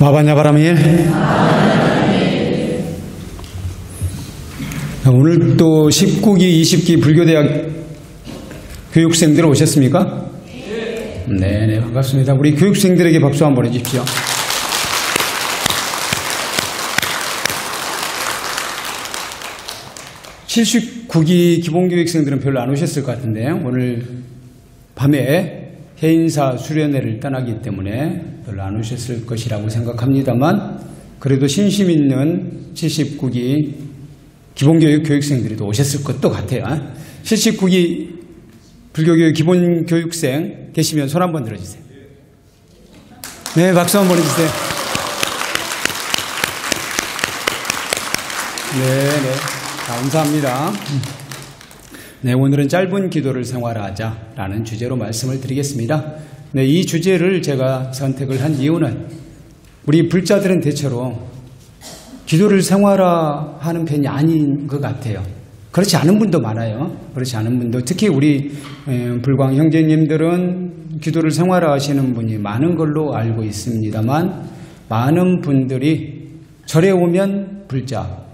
마하반야바라밀. 오늘 또 19기, 20기 불교대학 교육생들 오셨습니까? 네, 반갑습니다. 우리 교육생들에게 박수 한번 해주십시오. (79기) 기본교육생들은 별로 안 오셨을 것 같은데 오늘 밤에 해인사 수련회를 떠나기 때문에 별로 안 오셨을 것이라고 생각합니다만, 그래도 신심 있는 (79기) 기본교육 교육생들이 또 오셨을 것도 같아요. (79기) 불교교육 기본교육생 계시면 손 한번 들어주세요. 네, 박수 한번 해주세요. 네. 감사합니다. 네, 오늘은 짧은 기도를 생활하자라는 주제로 말씀을 드리겠습니다. 네, 이 주제를 제가 선택을 한 이유는 우리 불자들은 대체로 기도를 생활화하는 편이 아닌 것 같아요. 그렇지 않은 분도 많아요. 그렇지 않은 분도, 특히 우리 불광 형제님들은 기도를 생활화하시는 분이 많은 걸로 알고 있습니다만, 많은 분들이 절에 오면 불자,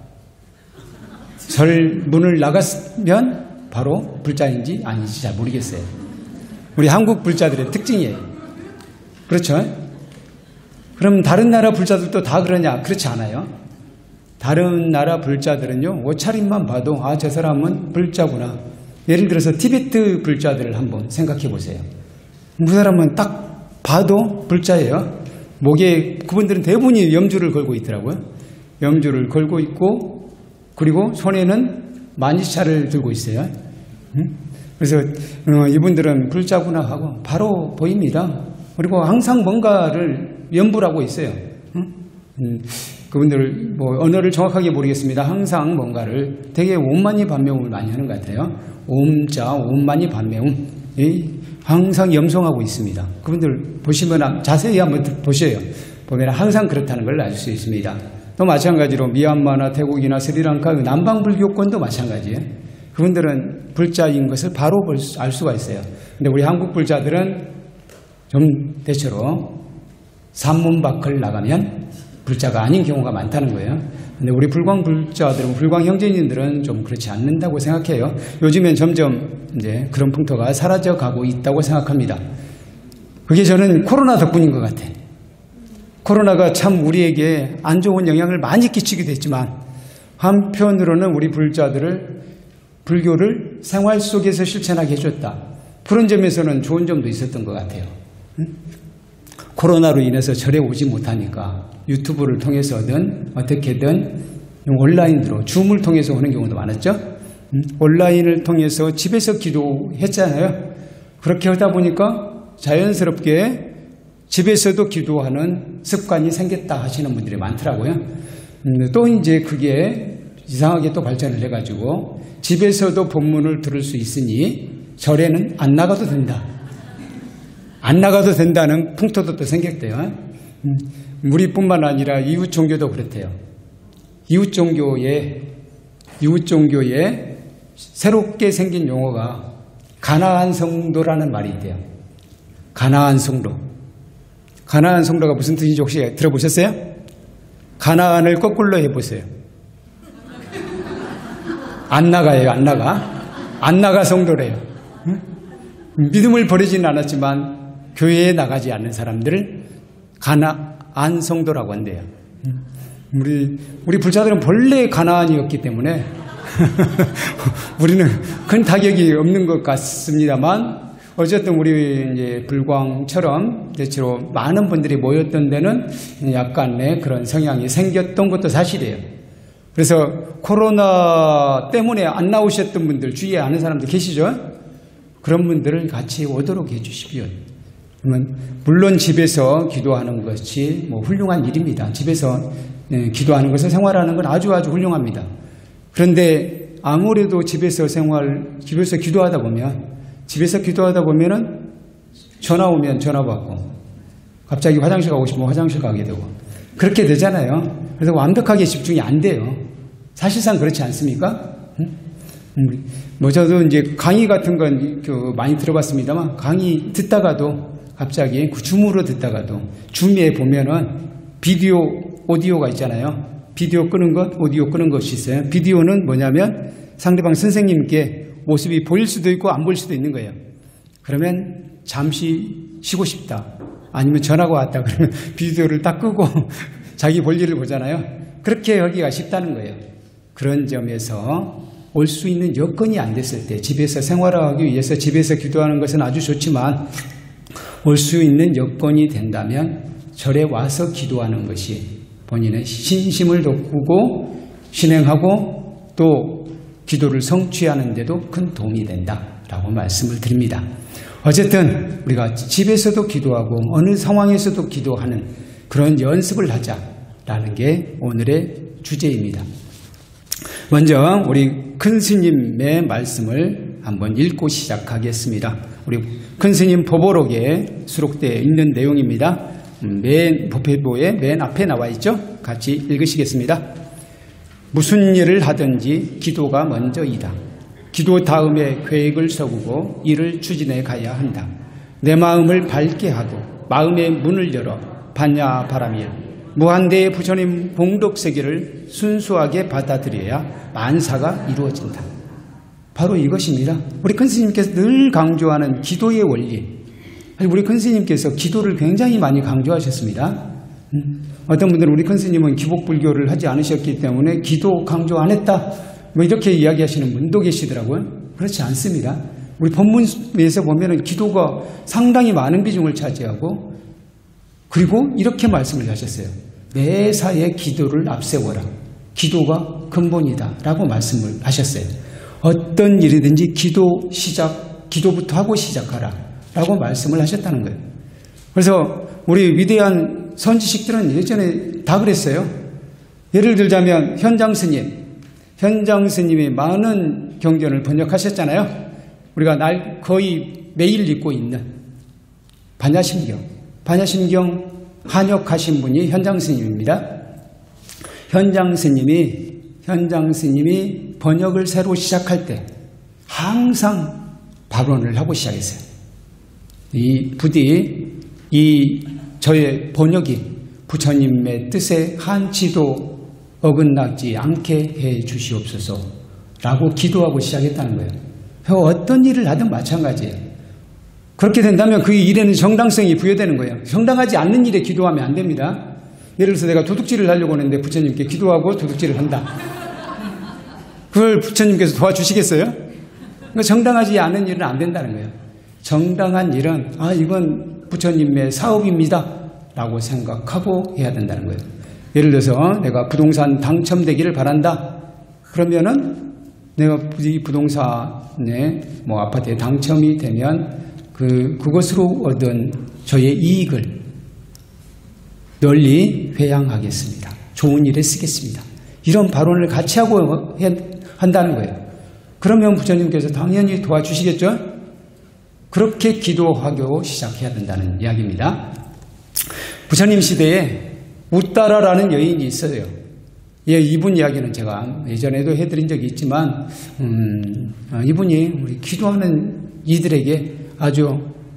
절 문을 나갔으면 바로 불자인지 아닌지 잘 모르겠어요. 우리 한국 불자들의 특징이에요. 그렇죠? 그럼 다른 나라 불자들도 다 그러냐? 그렇지 않아요. 다른 나라 불자들은요, 옷차림만 봐도 아, 저 사람은 불자구나. 예를 들어서 티베트 불자들을 한번 생각해 보세요. 그 사람은 딱 봐도 불자예요. 목에 그분들은 대부분이 염주를 걸고 있더라고요. 염주를 걸고 있고, 그리고 손에는 만지차를 들고 있어요. 그래서 이분들은 불자구나 하고 바로 보입니다. 그리고 항상 뭔가를 염불하고 있어요. 그분들 뭐 언어를 정확하게 모르겠습니다. 항상 뭔가를 되게 옴만이 반매음을 많이 하는 것 같아요. 옴자, 옴만이 반매음. 항상 염성하고 있습니다. 그분들 보시면 자세히 한번 보세요. 보면 항상 그렇다는 걸 알 수 있습니다. 또 마찬가지로 미얀마나 태국이나 스리랑카 남방불교권도 마찬가지예요. 그분들은 불자인 것을 바로 알 수가 있어요. 근데 우리 한국 불자들은 좀 대체로 산문 밖을 나가면 불자가 아닌 경우가 많다는 거예요. 근데 우리 불광 불자들은, 불광 형제님들은 좀 그렇지 않는다고 생각해요. 요즘엔 점점 이제 그런 풍토가 사라져 가고 있다고 생각합니다. 그게 저는 코로나 덕분인 것 같아요. 코로나가 참 우리에게 안 좋은 영향을 많이 끼치기도 했지만, 한편으로는 우리 불자들을, 불교를 생활 속에서 실천하게 해줬다. 그런 점에서는 좋은 점도 있었던 것 같아요. 코로나로 인해서 절에 오지 못하니까 유튜브를 통해서든 어떻게든 온라인으로 줌을 통해서 오는 경우도 많았죠. 온라인을 통해서 집에서 기도했잖아요. 그렇게 하다 보니까 자연스럽게 집에서도 기도하는 습관이 생겼다 하시는 분들이 많더라고요. 또 이제 그게 이상하게 또 발전을 해가지고 집에서도 법문을 들을 수 있으니 절에는 안 나가도 된다. 안 나가도 된다는 풍토도 또 생겼대요. 우리뿐만 아니라 이웃 종교도 그렇대요. 이웃 종교에 새롭게 생긴 용어가 가나안 성도라는 말이 있대요. 가나안 성도. 가나안 성도가 무슨 뜻인지 혹시 들어보셨어요? 가나안을 거꾸로 해보세요. 안 나가요, 안 나가. 안 나가 성도래요. 응? 믿음을 버리진 않았지만 교회에 나가지 않는 사람들을 가나안 성도라고 한대요. 우리 불자들은 본래 가나안이었기 때문에 우리는 큰 타격이 없는 것 같습니다만, 어쨌든 우리 이제 불광처럼 대체로 많은 분들이 모였던 데는 약간의 그런 성향이 생겼던 것도 사실이에요. 그래서 코로나 때문에 안 나오셨던 분들, 주위에 아는 사람들 계시죠? 그런 분들을 같이 오도록 해주십시오. 그러면 물론 집에서 기도하는 것이 뭐 훌륭한 일입니다. 집에서 기도하는 것을 생활하는 건 아주 훌륭합니다. 그런데 아무래도 집에서 기도하다 보면, 집에서 기도하다 보면은 전화 오면 전화 받고, 갑자기 화장실 가고 싶으면 화장실 가게 되고, 그렇게 되잖아요. 그래서 완벽하게 집중이 안 돼요. 사실상 그렇지 않습니까? 뭐 저도 이제 강의 같은 건 많이 들어봤습니다만, 강의 듣다가도 갑자기 줌으로 듣다가도 줌에 보면은 비디오, 오디오가 있잖아요. 비디오 끄는 것, 오디오 끄는 것이 있어요. 비디오는 뭐냐면 상대방 선생님께 모습이 보일 수도 있고 안 보일 수도 있는 거예요. 그러면 잠시 쉬고 싶다. 아니면 전화가 왔다. 그러면 비디오를 딱 끄고 자기 볼일을 보잖아요. 그렇게 하기가 쉽다는 거예요. 그런 점에서 올 수 있는 여건이 안 됐을 때, 집에서 생활하기 위해서 집에서 기도하는 것은 아주 좋지만 올 수 있는 여건이 된다면 절에 와서 기도하는 것이 본인의 신심을 돋구고 신행하고 또 기도를 성취하는 데도 큰 도움이 된다라고 말씀을 드립니다. 어쨌든 우리가 집에서도 기도하고 어느 상황에서도 기도하는 그런 연습을 하자라는 게 오늘의 주제입니다. 먼저 우리 큰 스님의 말씀을 한번 읽고 시작하겠습니다. 우리 큰 스님 보보록에 수록되어 있는 내용입니다. 맨 법회보의 맨 앞에 나와 있죠? 같이 읽으시겠습니다. 무슨 일을 하든지 기도가 먼저이다. 기도 다음에 계획을 세우고 일을 추진해 가야 한다. 내 마음을 밝게 하고 마음의 문을 열어 반야바라밀 무한대의 부처님 공덕세계를 순수하게 받아들여야 만사가 이루어진다. 바로 이것입니다. 우리 큰 스님께서 늘 강조하는 기도의 원리. 우리 큰 스님께서 기도를 굉장히 많이 강조하셨습니다. 어떤 분들은 우리 큰 스님은 기복불교를 하지 않으셨기 때문에 기도 강조 안 했다 뭐 이렇게 이야기하시는 분도 계시더라고요. 그렇지 않습니다. 우리 본문에서 보면은 기도가 상당히 많은 비중을 차지하고 그리고 이렇게 말씀을 하셨어요. 내 사의 기도를 앞세워라. 기도가 근본이다 라고 말씀을 하셨어요. 어떤 일이든지 기도부터 하고 시작하라 라고 말씀을 하셨다는 거예요. 그래서 우리 위대한 선지식들은 예전에 다 그랬어요. 예를 들자면 현장 스님이 많은 경전을 번역하셨잖아요. 우리가 날 거의 매일 읽고 있는 반야심경 한역하신 분이 현장 스님입니다. 현장 스님이 번역을 새로 시작할 때 항상 발언을 하고 시작했어요. 부디 저의 번역이 부처님의 뜻에 한치도 어긋나지 않게 해 주시옵소서 라고 기도하고 시작했다는 거예요. 어떤 일을 하든 마찬가지예요. 그렇게 된다면 그 일에는 정당성이 부여되는 거예요. 정당하지 않는 일에 기도하면 안 됩니다. 예를 들어서 내가 도둑질을 하려고 하는데 부처님께 기도하고 도둑질을 한다. 그걸 부처님께서 도와주시겠어요? 그러니까 정당하지 않은 일은 안 된다는 거예요. 정당한 일은 이건 부처님의 사업입니다 라고 생각하고 해야 된다는 거예요. 예를 들어서 내가 부동산 당첨되기를 바란다. 그러면은 내가 이 부동산에 뭐 아파트에 당첨이 되면 그것으로 얻은 저의 이익을 널리 회양하겠습니다. 좋은 일에 쓰겠습니다. 이런 발언을 같이 하고 한다는 거예요. 그러면 부처님께서 당연히 도와주시겠죠? 그렇게 기도하고 시작해야 된다는 이야기입니다. 부처님 시대에 웃따라라는 여인이 있어요. 예, 이분 이야기는 제가 예전에도 해드린 적이 있지만 이분이 우리 기도하는 이들에게 아주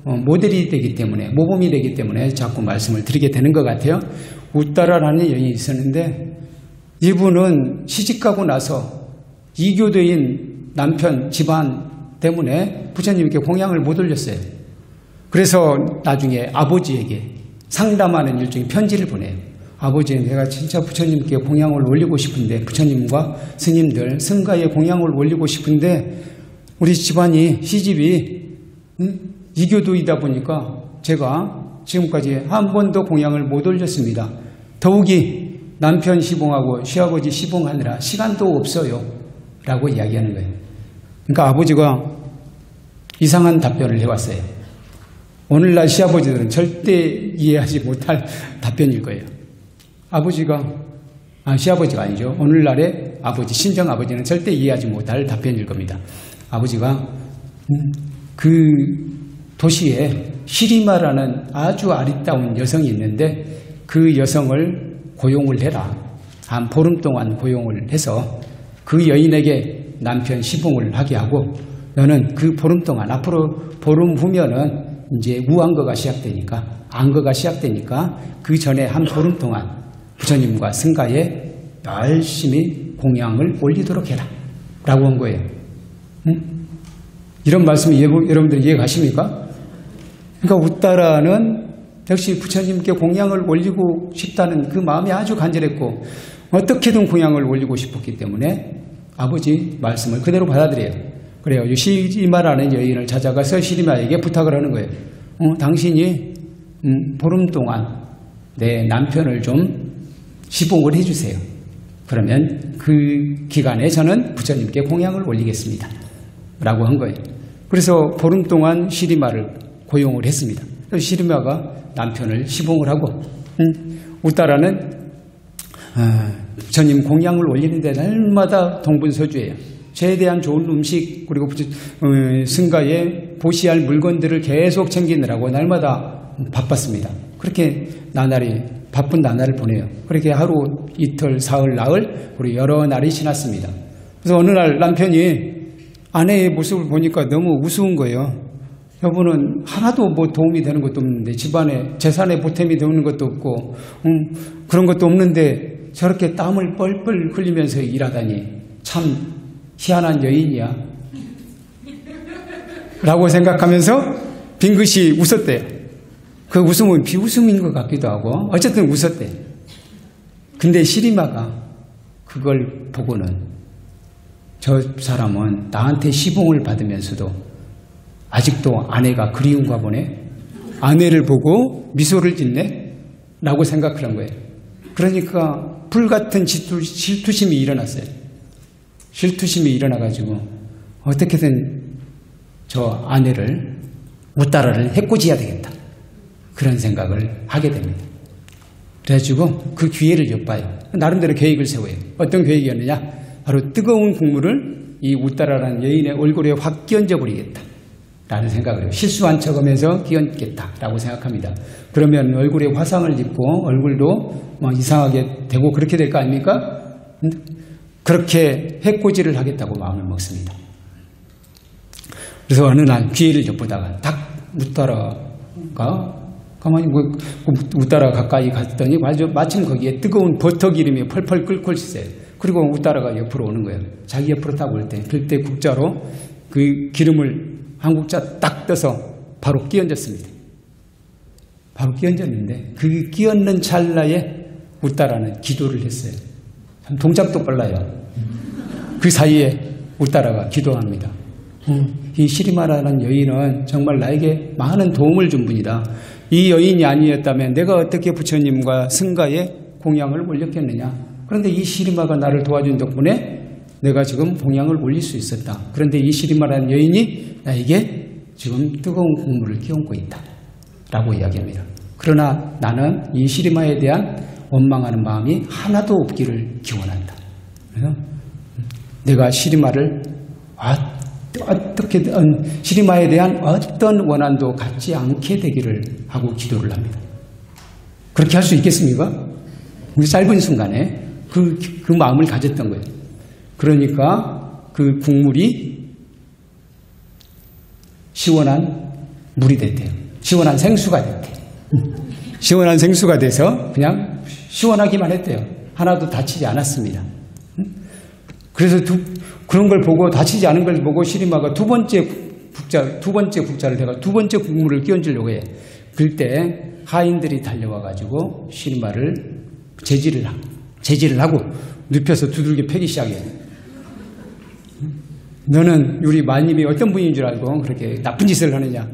모델이 되기 때문에 모범이 되기 때문에 자꾸 말씀을 드리게 되는 것 같아요. 웃따라라는 여인이 있었는데 이분은 시집가고 나서 이교도인 남편 집안 때문에 부처님께 공양을 못 올렸어요. 그래서 나중에 아버지에게 상담하는 일종의 편지를 보내요. 아버지, 내가 진짜 부처님께 공양을 올리고 싶은데 부처님과 스님들, 승가에 공양을 올리고 싶은데 우리 집안이 시집이 이교도이다 보니까 제가 지금까지 한 번도 공양을 못 올렸습니다. 더욱이 남편 시봉하고 시아버지 시봉하느라 시간도 없어요 라고 이야기하는 거예요. 그러니까 아버지가 이상한 답변을 해왔어요. 오늘날 시아버지들은 절대 이해하지 못할 답변일 거예요. 시아버지가 아니죠. 오늘날의 아버지, 친정아버지는 절대 이해하지 못할 답변일 겁니다. 아버지가 그 도시에 시리마라는 아주 아리따운 여성이 있는데 그 여성을 고용을 해라. 한 보름 동안 고용을 해서 그 여인에게 남편 시봉을 하게 하고 너는 그 보름 동안 앞으로 보름 후면은 이제 무안거가 시작되니까, 안거가 시작되니까 그 전에 한 보름 동안 부처님과 승가에 열심히 공양을 올리도록 해라 라고 한 거예요. 응? 이런 말씀이 여러분들 이해가십니까? 그러니까 웃따라는 역시 부처님께 공양을 올리고 싶다는 그 마음이 아주 간절했고 어떻게든 공양을 올리고 싶었기 때문에 아버지 말씀을 그대로 받아들여요. 그래요. 시리마라는 여인을 찾아가서 시리마에게 부탁을 하는 거예요. 당신이 보름 동안 내 남편을 좀 시봉을 해주세요. 그러면 그 기간에 저는 부처님께 공양을 올리겠습니다 라고 한 거예요. 그래서 보름 동안 시리마를 고용을 했습니다. 그래서 시리마가 남편을 시봉을 하고 웃따라는 부처님 공양을 올리는 데 날마다 동분서주해요. 최대한 좋은 음식 그리고 승가에 보시할 물건들을 계속 챙기느라고 날마다 바빴습니다. 그렇게 나날이 바쁜 나날을 보내요. 그렇게 하루 이틀 사흘 나흘 그리고 여러 날이 지났습니다. 그래서 어느 날 남편이 아내의 모습을 보니까 너무 우스운 거예요. 여보는 하나도 뭐 도움이 되는 것도 없는데 집안에 재산에 보탬이 되는 것도 없고 그런 것도 없는데 저렇게 땀을 뻘뻘 흘리면서 일하다니 참 희한한 여인이야 라고 생각하면서 빙긋이 웃었대요. 그 웃음은 비웃음인 것 같기도 하고 어쨌든 웃었대요. 근데 시리마가 그걸 보고는 저 사람은 나한테 시봉을 받으면서도 아직도 아내가 그리운가 보네, 아내를 보고 미소를 짓네 라고 생각을 한 거예요. 그러니까 불같은 질투심이 일어났어요. 질투심이 일어나가지고 어떻게든 저 아내를 웃따라를 해코지해야 되겠다 그런 생각을 하게 됩니다. 그래가지고 그 기회를 엿봐요. 나름대로 계획을 세워요. 어떤 계획이었느냐? 바로 뜨거운 국물을 이 웃따라라는 여인의 얼굴에 확 끼얹어 버리겠다 라는 생각을 해요. 실수한 척하면서 끼얹겠다 라고 생각합니다. 그러면 얼굴에 화상을 입고 얼굴도 막 이상하게 되고 그렇게 될 거 아닙니까? 그렇게 해코지를 하겠다고 마음을 먹습니다. 그래서 어느 날 기회를 엿보다가 딱 웃따라가 가만히 웃따라 가까이 갔더니 마침 거기에 뜨거운 버터기름이 펄펄 끓고 있어요. 그리고 웃따라가 옆으로 오는 거예요. 자기 옆으로 딱 올 때 그때 국자로 그 기름을 한 국자 딱 떠서 바로 끼얹었습니다. 바로 끼얹었는데 그 끼얹는 찰나에 웃따라는 기도를 했어요. 동작도 빨라요. 그 사이에 웃따라가 기도합니다. 이 시리마라는 여인은 정말 나에게 많은 도움을 준 분이다. 이 여인이 아니었다면 내가 어떻게 부처님과 승가에 공양을 올렸겠느냐. 그런데 이 시리마가 나를 도와준 덕분에 내가 지금 공양을 올릴 수 있었다. 그런데 이 시리마라는 여인이 나에게 지금 뜨거운 국물을 끼얹고 있다 라고 이야기합니다. 그러나 나는 이 시리마에 대한 원망하는 마음이 하나도 없기를 기원한다. 그래서 내가 시리마를 어떻게든 시리마에 대한 어떤 원한도 갖지 않게 되기를 하고 기도를 합니다. 그렇게 할 수 있겠습니까? 짧은 순간에 그 마음을 가졌던 거예요. 그러니까 그 국물이 시원한 물이 됐대요. 시원한 생수가 됐대요. 시원한 생수가 돼서 그냥 시원하기만 했대요. 하나도 다치지 않았습니다. 그래서 그런 걸 보고 다치지 않은 걸 보고 시리마가 두 번째 국자를 내가 두 번째 국물을 끼얹으려고 해. 그때 하인들이 달려와가지고 시리마를 제지를 하고 눕혀서 두들겨 패기 시작해요. 너는 우리 마님이 어떤 분인 줄 알고 그렇게 나쁜 짓을 하느냐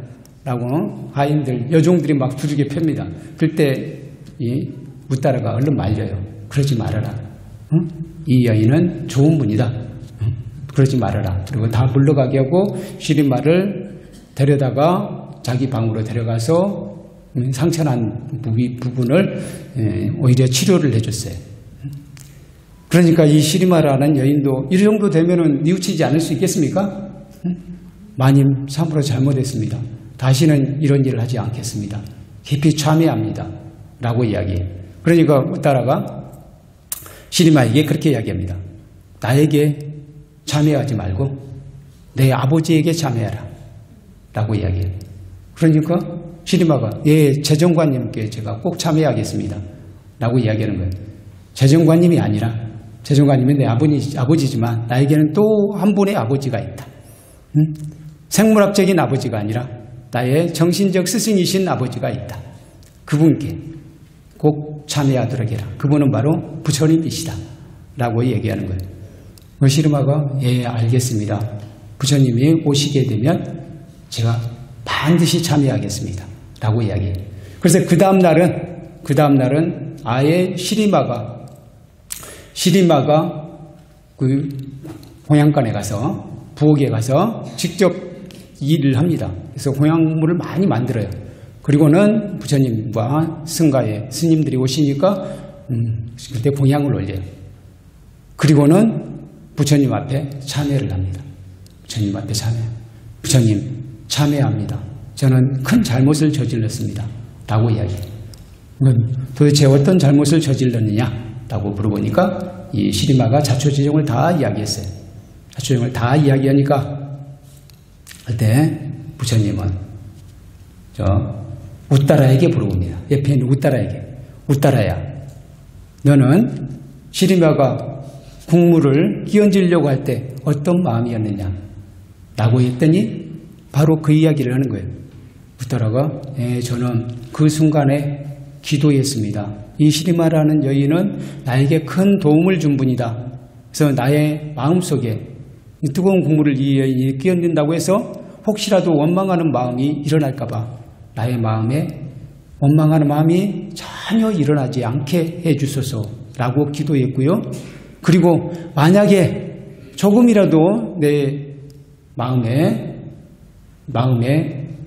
라고 하인들 여종들이 막 두들겨 팹니다. 그때 이 웃따라가 얼른 말려요. 그러지 말아라. 응? 이 여인은 좋은 분이다. 응? 그러지 말아라. 그리고 다 물러가게 하고 시리마를 데려다가 자기 방으로 데려가서 상처난 부분을 오히려 치료를 해줬어요. 그러니까 이 시리마라는 여인도 이 정도 되면은 뉘우치지 않을 수 있겠습니까? 응? 마님 참으로 잘못했습니다. 다시는 이런 일을 하지 않겠습니다. 깊이 참회합니다 라고 이야기해요. 그러니까 웃따라가 시리마에게 그렇게 이야기합니다. 나에게 참회하지 말고 내 아버지에게 참회하라 라고 이야기해요. 그러니까 시리마가 예, 재정관님께 제가 꼭 참여하겠습니다 라고 이야기하는 거예요. 재정관님이 아니라 재정관님은 내 아버지지만 나에게는 또 한 분의 아버지가 있다. 응? 생물학적인 아버지가 아니라 나의 정신적 스승이신 아버지가 있다. 그분께 꼭 참여하도록 해라. 그분은 바로 부처님이시다 라고 얘기하는 거예요. 시리마가 예 알겠습니다. 부처님이 오시게 되면 제가 반드시 참여하겠습니다 라고 이야기해요. 그래서 그 다음날은 아예 시리마가 그 홍양간에 가서 부엌에 가서 직접 일을 합니다. 그래서 홍양물을 많이 만들어요. 그리고는 부처님과 승가에 스님들이 오시니까 그때 봉양을 올려요. 그리고는 부처님 앞에 참회를 합니다. 부처님 앞에 참회. 부처님 참회합니다. 저는 큰 잘못을 저질렀습니다 라고 이야기해요. 도대체 어떤 잘못을 저질렀느냐 라고 물어보니까 이 시리마가 자초지종을 다 이야기했어요. 자초지종을 다 이야기하니까 그때 부처님은 저 웃따라에게 물어봅니다. 옆에 있는 웃따라에게. 웃따라야, 너는 시리마가 국물을 끼얹으려고 할 때 어떤 마음이었느냐 라고 했더니 바로 그 이야기를 하는 거예요. 웃따라가 저는 그 순간에 기도했습니다. 이 시리마라는 여인은 나에게 큰 도움을 준 분이다. 그래서 나의 마음속에 뜨거운 국물을 이 여인이 끼얹는다고 해서 혹시라도 원망하는 마음이 일어날까 봐 나의 마음에 원망하는 마음이 전혀 일어나지 않게 해주소서 라고 기도했고요. 그리고 만약에 조금이라도 내 마음에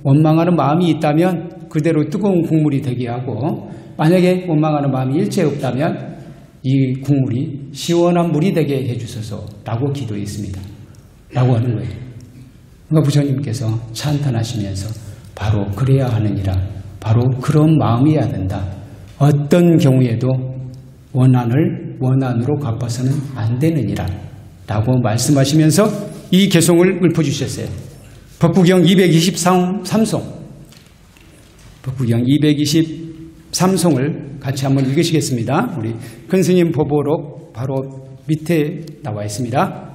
원망하는 마음이 있다면 그대로 뜨거운 국물이 되게 하고, 만약에 원망하는 마음이 일체 없다면 이 국물이 시원한 물이 되게 해주소서 라고 기도했습니다 라고 하는 거예요. 그러니까 부처님께서 찬탄하시면서 바로 그래야 하느니라, 바로 그런 마음이어야 된다. 어떤 경우에도 원한으로 갚아서는 안 되느니라 라고 말씀하시면서 이 개송을 읊어주셨어요. 법구경 223송, 법구경 223송을 같이 한번 읽으시겠습니다. 우리 큰스님 보보록 바로 밑에 나와 있습니다.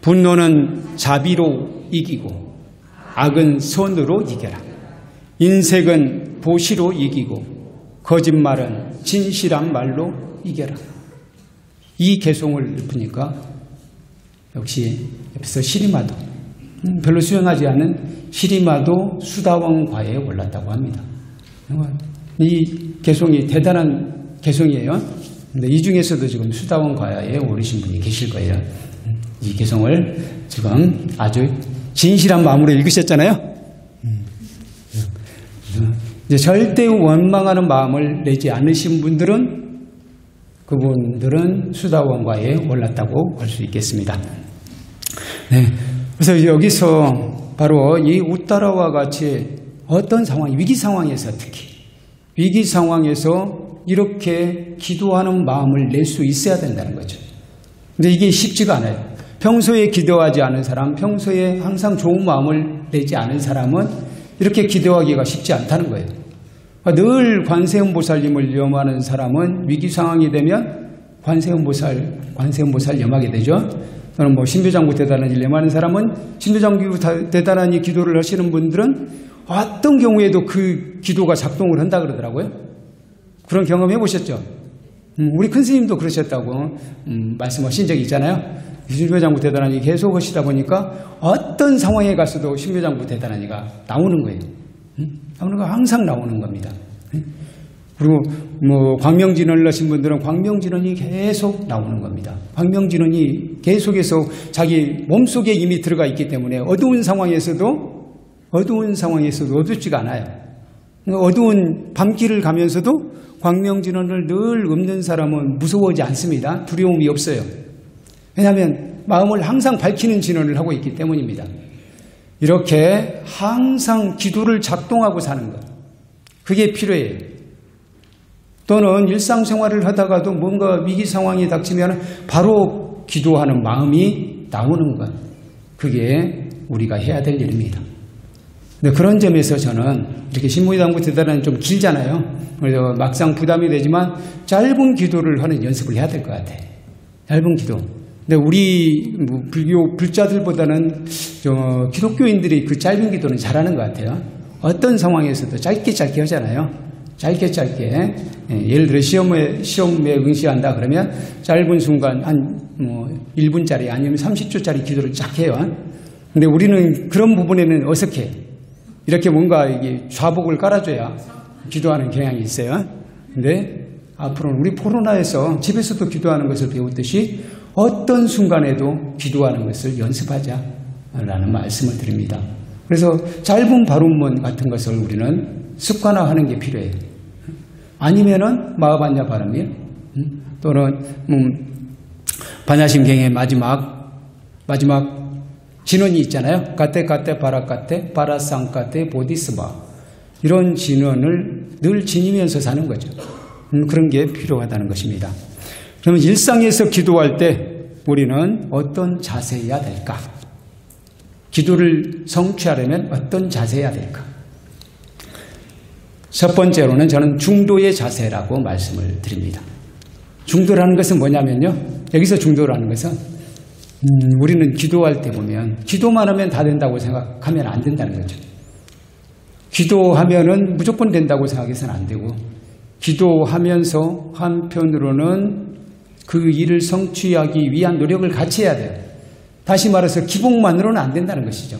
분노는 자비로 이기고 악은 선으로 이겨라. 인색은 보시로 이기고 거짓말은 진실한 말로 이겨라. 이 개송을 읊으니까 역시 옆에서 시리마도, 별로 수연하지 않은 시리마도 수다원과에 올랐다고 합니다. 이 개송이 대단한 개송이에요. 근데 이 중에서도 지금 수다원과에 오르신 분이 계실 거예요. 이 개성을 지금 아주 진실한 마음으로 읽으셨잖아요. 이제 절대 원망하는 마음을 내지 않으신 그분들은 수다원과에 올랐다고 할 수 있겠습니다. 네, 그래서 여기서 바로 이 웃따라와 같이 어떤 상황, 특히 위기 상황에서 이렇게 기도하는 마음을 낼 수 있어야 된다는 거죠. 근데 이게 쉽지가 않아요. 평소에 기도하지 않은 사람, 평소에 항상 좋은 마음을 내지 않은 사람은 이렇게 기도하기가 쉽지 않다는 거예요. 늘 관세음보살님을 염하는 사람은 위기 상황이 되면 관세음보살 염하게 되죠. 또는 신묘장구대다라니 염하는 사람은, 신묘장구대다라니 기도를 하시는 분들은 어떤 경우에도 그 기도가 작동을 한다 그러더라고요. 그런 경험 해보셨죠? 우리 큰 스님도 그러셨다고 말씀하신 적이 있잖아요. 신묘장구대다라니 계속 하시다 보니까 어떤 상황에 가서도 신묘장구대다라니가 나오는 거예요. 나오는 거 항상 나오는 겁니다. 그리고 광명진언을 하신 분들은 광명진언이 계속 나오는 겁니다. 광명진언이 계속해서 자기 몸속에 이미 들어가 있기 때문에 어두운 상황에서도 어둡지가 않아요. 어두운 밤길을 가면서도 광명진언을 늘 읊는 사람은 무서워하지 않습니다. 두려움이 없어요. 왜냐하면 마음을 항상 밝히는 진언을 하고 있기 때문입니다. 이렇게 항상 기도를 작동하고 사는 것, 그게 필요해요. 또는 일상생활을 하다가도 뭔가 위기 상황이 닥치면 바로 기도하는 마음이 나오는 것, 그게 우리가 해야 될 일입니다. 근데 그런 점에서 저는 이렇게 신묘장구대다라니 좀 길잖아요. 그래서 막상 부담이 되지만 짧은 기도를 하는 연습을 해야 될 것 같아. 짧은 기도. 근데 우리 불교 불자들보다는 기독교인들이 그 짧은 기도는 잘하는 것 같아요. 어떤 상황에서도 짧게 하잖아요. 짧게. 예를 들어 시험에 응시한다 그러면 짧은 순간 한 1분짜리 아니면 30초짜리 기도를 쫙 해요. 근데 우리는 그런 부분에는 어색해. 이렇게 뭔가 이게 좌복을 깔아줘야 기도하는 경향이 있어요. 근데 앞으로는 우리 코로나에서 집에서도 기도하는 것을 배웠듯이 어떤 순간에도 기도하는 것을 연습하자라는 말씀을 드립니다. 그래서 짧은 발음문 같은 것을 우리는 습관화하는 게 필요해요. 아니면은 마하반야바라밀 또는 반야심경의 마지막 진언이 있잖아요. 가테가테 바라가테 바라상가테 보디스바 이런 진언을 늘 지니면서 사는 거죠. 그런 게 필요하다는 것입니다. 그러면 일상에서 기도할 때 우리는 어떤 자세여야 될까? 기도를 성취하려면 어떤 자세여야 될까? 첫 번째로는 저는 중도의 자세라고 말씀을 드립니다. 중도라는 것은 뭐냐면요. 여기서 중도라는 것은 우리는 기도할 때 보면 기도만 하면 다 된다고 생각하면 안 된다는 거죠. 기도하면은 무조건 된다고 생각해서는 안 되고 기도하면서 한편으로는 그 일을 성취하기 위한 노력을 같이 해야 돼요. 다시 말해서 기복만으로는 안 된다는 것이죠.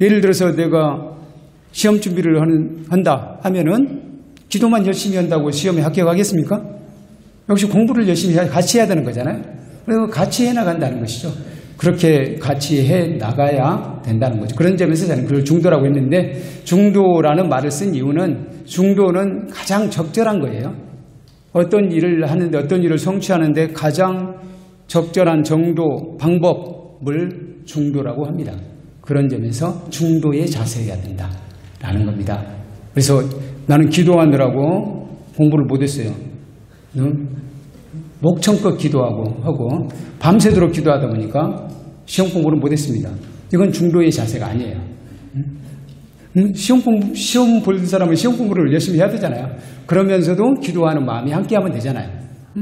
예를 들어서 내가 시험 준비를 한다 하면은 기도만 열심히 한다고 시험에 합격하겠습니까? 역시 공부를 열심히 같이 해야 되는 거잖아요. 그래서 같이 해나간다는 것이죠. 그렇게 같이 해나가야 된다는 거죠. 그런 점에서 저는 그걸 중도라고 했는데 중도라는 말을 쓴 이유는 중도는 가장 적절한 거예요. 어떤 일을 하는데 어떤 일을 성취하는데 가장 적절한 정도, 방법을 중도라고 합니다. 그런 점에서 중도의 자세여야 된다라는 겁니다. 그래서 나는 기도하느라고 공부를 못했어요. 목청껏 기도하고 밤새도록 기도하다 보니까 시험 공부를 못했습니다. 이건 중도의 자세가 아니에요. 시험 볼 사람은 시험 공부를 열심히 해야 되잖아요. 그러면서도 기도하는 마음이 함께하면 되잖아요.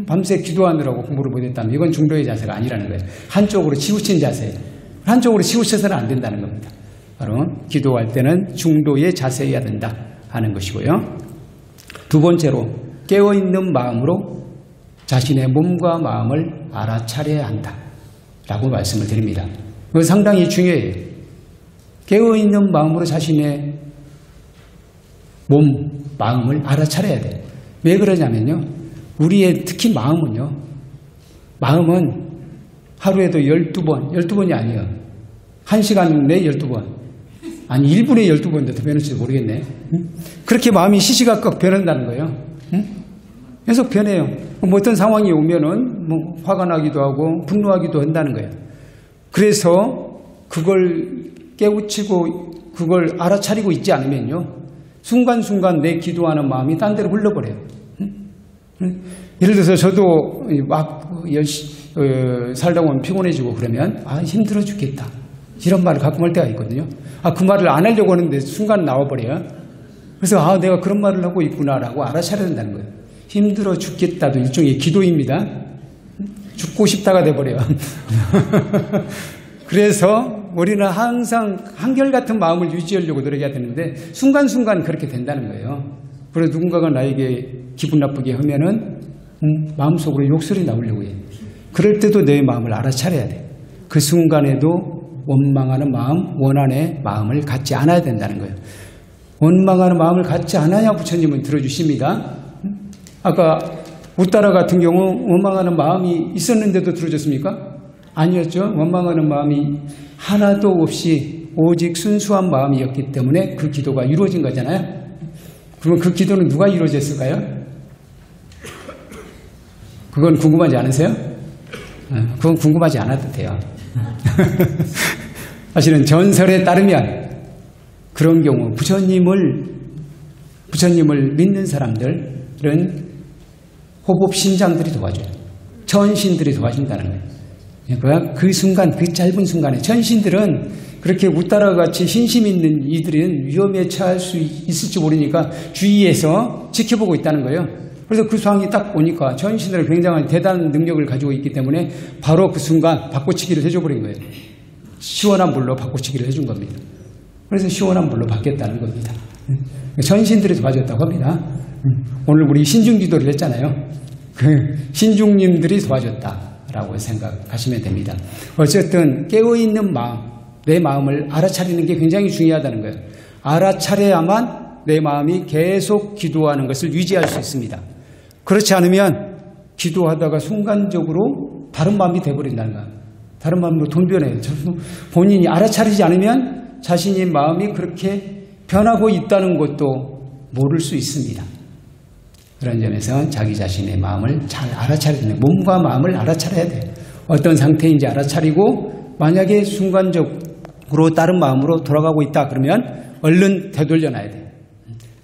밤새 기도하느라고 공부를 못했다면 이건 중도의 자세가 아니라는 거예요. 한쪽으로 치우친 자세, 한쪽으로 치우쳐서는 안 된다는 겁니다. 바로 기도할 때는 중도의 자세여야 된다 하는 것이고요. 두 번째로 깨어있는 마음으로 자신의 몸과 마음을 알아차려야 한다라고 말씀을 드립니다. 그거 상당히 중요해요. 깨어있는 마음으로 자신의 몸, 마음을 알아차려야 돼요. 왜 그러냐면요. 우리의 특히 마음은요. 마음은 하루에도 12번이 아니에요. 1시간 내 12번. 아니 1분에 12번인데 더 변할지도 모르겠네. 그렇게 마음이 시시각각 변한다는 거예요. 계속 변해요. 뭐 어떤 상황이 오면은 뭐 화가 나기도 하고 분노하기도 한다는 거예요. 그래서 그걸 깨우치고 그걸 알아차리고 있지 않으면요. 순간순간 내 기도하는 마음이 딴 데로 흘러버려요. 예를 들어서 저도 막 살다 보면 피곤해지고 그러면 아 힘들어 죽겠다. 이런 말을 가끔 할 때가 있거든요. 아 그 말을 안 하려고 하는데 순간 나와버려요. 그래서 아 내가 그런 말을 하고 있구나라고 알아차려야 된다는 거예요. 힘들어 죽겠다도 일종의 기도입니다. 죽고 싶다가 돼버려요. 그래서 우리는 항상 한결같은 마음을 유지하려고 노력해야 되는데 순간순간 그렇게 된다는 거예요. 그래서 누군가가 나에게 기분 나쁘게 하면은 마음속으로 욕설이 나오려고 해요. 그럴 때도 내 마음을 알아차려야 돼. 그 순간에도 원망하는 마음, 원한의 마음을 갖지 않아야 된다는 거예요. 원망하는 마음을 갖지 않아야 부처님은 들어주십니다. 아까 웃따라 같은 경우 원망하는 마음이 있었는데도 들어줬습니까? 아니었죠. 원망하는 마음이 하나도 없이 오직 순수한 마음이었기 때문에 그 기도가 이루어진 거잖아요. 그러면 그 기도는 누가 이루어졌을까요? 그건 궁금하지 않으세요? 그건 궁금하지 않아도 돼요. 사실은 전설에 따르면 그런 경우 부처님을 믿는 사람들은 호법신장들이 도와줘요. 천신들이 도와준다는 거예요. 그러니까 그 순간, 그 짧은 순간에 천신들은 그렇게 웃따라 같이 신심 있는 이들은 위험에 처할 수 있을지 모르니까 주위에서 지켜보고 있다는 거예요. 그래서 그 상황이 딱 오니까 전신으로 굉장한 대단한 능력을 가지고 있기 때문에 바로 그 순간 바꿔치기를 해줘버린 거예요. 시원한 물로 바꿔치기를 해준 겁니다. 그래서 시원한 물로 바뀌었다는 겁니다. 전신들이 도와줬다고 합니다. 오늘 우리 신중지도를 했잖아요. 그 신중님들이 도와줬다라고 생각하시면 됩니다. 어쨌든 깨어있는 마음, 내 마음을 알아차리는 게 굉장히 중요하다는 거예요. 알아차려야만 내 마음이 계속 기도하는 것을 유지할 수 있습니다. 그렇지 않으면 기도하다가 순간적으로 다른 마음이 돼버린다는 거예요. 다른 마음으로 돌변해요. 본인이 알아차리지 않으면 자신의 마음이 그렇게 변하고 있다는 것도 모를 수 있습니다. 그런 점에서 자기 자신의 마음을 잘 알아차려야 돼요. 몸과 마음을 알아차려야 돼요. 어떤 상태인지 알아차리고 만약에 순간적으로 다른 마음으로 돌아가고 있다 그러면 얼른 되돌려놔야 돼요.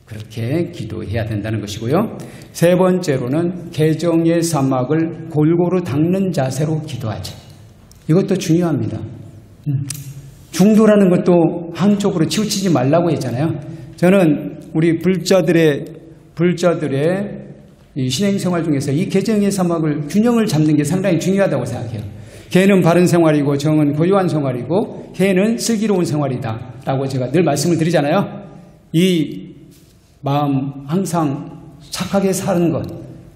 그렇게 기도해야 된다는 것이고요. 세 번째로는 개정의 사막을 골고루 닦는 자세로 기도하자. 이것도 중요합니다. 중도라는 것도 한쪽으로 치우치지 말라고 했잖아요. 저는 우리 불자들의 이 신행생활 중에서 이 개정의 사막을 균형을 잡는 게 상당히 중요하다고 생각해요. 개는 바른 생활이고 정은 고요한 생활이고 해는 슬기로운 생활이다 라고 제가 늘 말씀을 드리잖아요. 이 마음 항상 착하게 사는 것,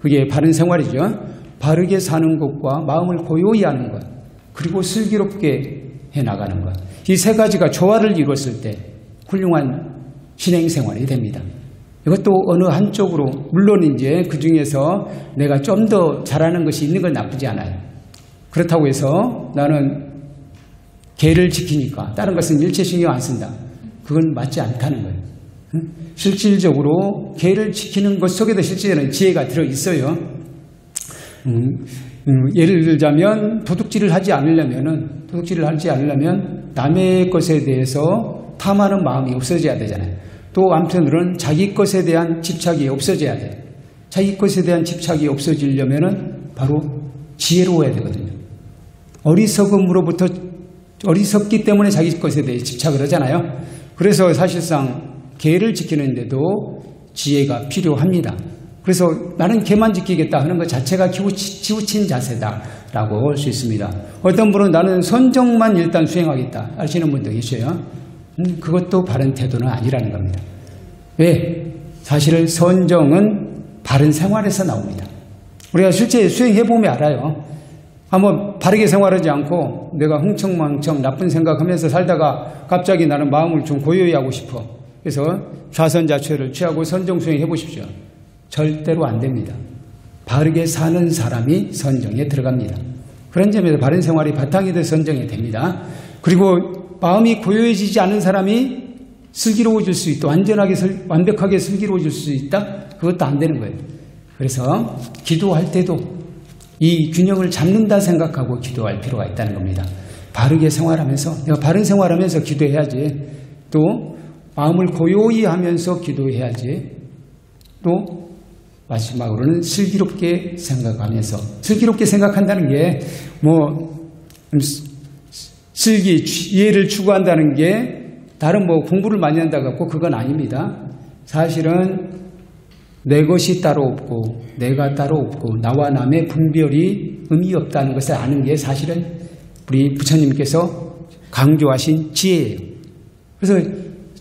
그게 바른 생활이죠. 바르게 사는 것과 마음을 고요히 하는 것, 그리고 슬기롭게 해나가는 것. 이 세 가지가 조화를 이뤘을 때 훌륭한 신행생활이 됩니다. 이것도 어느 한쪽으로, 물론 이제 그중에서 내가 좀 더 잘하는 것이 있는 건 나쁘지 않아요. 그렇다고 해서 나는 계를 지키니까 다른 것은 일체 신경 안 쓴다. 그건 맞지 않다는 거예요. 실질적으로 계를 지키는 것 속에도 실제는 지혜가 들어있어요. 예를 들자면 도둑질을 하지 않으려면 남의 것에 대해서 탐하는 마음이 없어져야 되잖아요. 또 한편으로는 자기 것에 대한 집착이 없어져야 돼요. 자기 것에 대한 집착이 없어지려면 바로 지혜로워야 되거든요. 어리석기 때문에 자기 것에 대해 집착을 하잖아요. 그래서 사실상 계를 지키는데도 지혜가 필요합니다. 그래서 나는 계만 지키겠다 하는 것 자체가 치우친 자세다라고 할 수 있습니다. 어떤 분은 나는 선정만 일단 수행하겠다 하시는 분도 계셔요. 그것도 바른 태도는 아니라는 겁니다. 왜? 사실은 선정은 바른 생활에서 나옵니다. 우리가 실제 수행해보면 알아요. 한번 바르게 생활하지 않고 내가 흥청망청 나쁜 생각하면서 살다가 갑자기 나는 마음을 좀 고요히 하고 싶어. 그래서 좌선자취를 취하고 선정수행 해보십시오. 절대로 안 됩니다. 바르게 사는 사람이 선정에 들어갑니다. 그런 점에서 바른 생활이 바탕이 될 선정이 됩니다. 그리고 마음이 고요해지지 않은 사람이 슬기로워질 수 있다. 완벽하게 슬기로워질 수 있다. 그것도 안 되는 거예요. 그래서 기도할 때도 이 균형을 잡는다 생각하고 기도할 필요가 있다는 겁니다. 바르게 생활하면서, 내가 바른 생활하면서 기도해야지. 또 마음을 고요히 하면서 기도해야지. 또 마지막으로는 슬기롭게 생각하면서, 슬기롭게 생각한다는 게 이해를 추구한다는 게 다른 공부를 많이 한다고 하고 그건 아닙니다. 사실은 내 것이 따로 없고 내가 따로 없고 나와 남의 분별이 의미 없다는 것을 아는 게 사실은 우리 부처님께서 강조하신 지혜예요. 그래서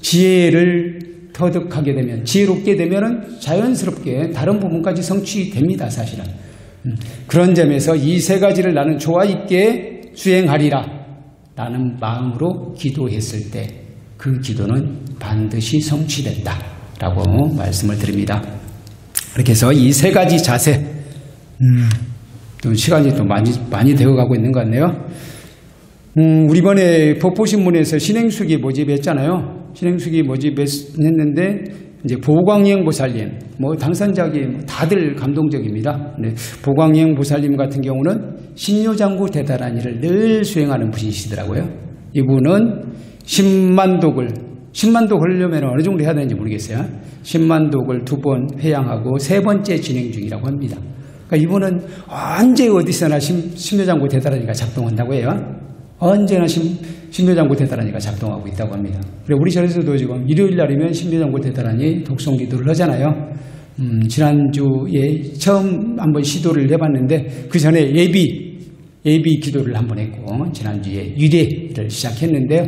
지혜를 터득하게 되면, 지혜롭게 되면 자연스럽게 다른 부분까지 성취됩니다. 사실은 그런 점에서 이 세 가지를 나는 조화 있게 수행하리라 라는 마음으로 기도했을 때 그 기도는 반드시 성취된다 라고 말씀을 드립니다. 그렇게 해서 이 세 가지 자세, 또 시간이 또 많이 되어가고 있는 것 같네요. 우리 이번에 법보신문에서 신행수기 모집했잖아요. 신행수기 모집했는데 이제 보광영 보살님, 당선작이 다들 감동적입니다. 근데 보광영 보살님 같은 경우는 신묘장구대다라니를 늘 수행하는 분이시더라고요. 이분은 10만 독을 하려면 어느 정도 해야 되는지 모르겠어요. 10만 독을 2번 회양하고 3번째 진행 중이라고 합니다. 그러니까 이분은 언제 어디서나 신묘장구대다라니가 작동한다고 해요. 언제나 신묘장구대다라니가 작동하고 있다고 합니다. 그리고 우리 절에서도 지금 일요일 날이면 신묘장구대다라니 독송기도를 하잖아요. 지난주에 처음 한번 시도를 해봤는데 그 전에 예비 기도를 한번 했고 지난주에 유례를 시작했는데요.